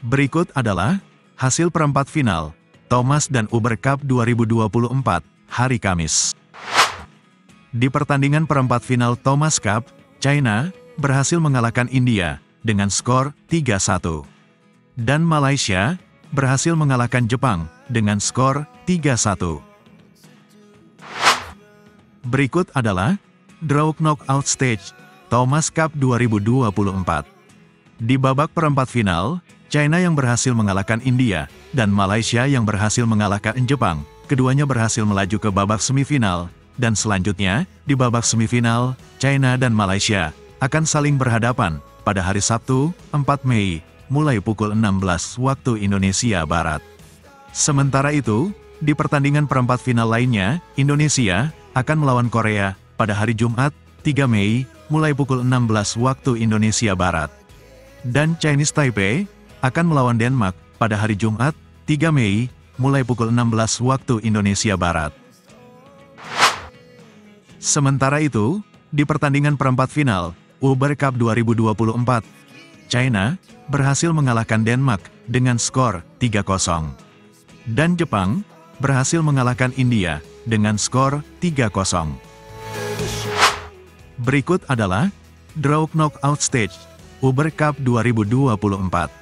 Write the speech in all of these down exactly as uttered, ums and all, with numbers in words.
Berikut adalah hasil perempat final Thomas dan Uber Cup dua ribu dua puluh empat, hari Kamis. Di pertandingan perempat final Thomas Cup, China berhasil mengalahkan India dengan skor tiga satu. Dan Malaysia berhasil mengalahkan Jepang dengan skor tiga satu. Berikut adalah draw knockout stage Thomas Cup dua ribu dua puluh empat. Di babak perempat final, China yang berhasil mengalahkan India dan Malaysia yang berhasil mengalahkan Jepang, keduanya berhasil melaju ke babak semifinal, dan selanjutnya, di babak semifinal, China dan Malaysia akan saling berhadapan pada hari Sabtu, empat Mei, mulai pukul enam belas waktu Indonesia Barat. Sementara itu, di pertandingan perempat final lainnya, Indonesia akan melawan Korea pada hari Jumat, tiga Mei, mulai pukul enam belas waktu Indonesia Barat. Dan Chinese Taipei akan melawan Denmark pada hari Jumat, tiga Mei, mulai pukul enam belas waktu Indonesia Barat. Sementara itu, di pertandingan perempat final Uber Cup dua ribu dua puluh empat, China berhasil mengalahkan Denmark dengan skor tiga nol. Dan Jepang berhasil mengalahkan India dengan skor tiga nol. Berikut adalah draw knockout stage Uber Cup dua ribu dua puluh empat.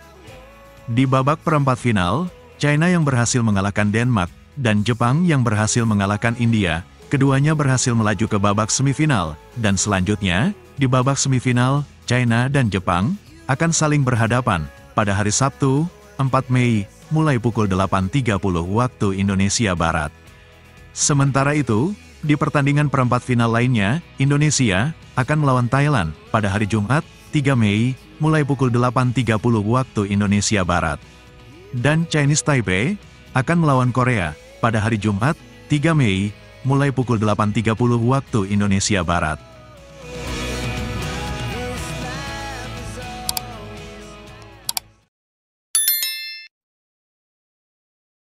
Di babak perempat final, China yang berhasil mengalahkan Denmark dan Jepang yang berhasil mengalahkan India, keduanya berhasil melaju ke babak semifinal, dan selanjutnya, di babak semifinal, China dan Jepang akan saling berhadapan pada hari Sabtu, empat Mei, mulai pukul delapan tiga puluh waktu Indonesia Barat. Sementara itu, di pertandingan perempat final lainnya, Indonesia akan melawan Thailand pada hari Jumat, tiga Mei, mulai pukul delapan tiga puluh waktu Indonesia Barat. Dan Chinese Taipei akan melawan Korea pada hari Jumat, tiga Mei, mulai pukul delapan tiga puluh waktu Indonesia Barat.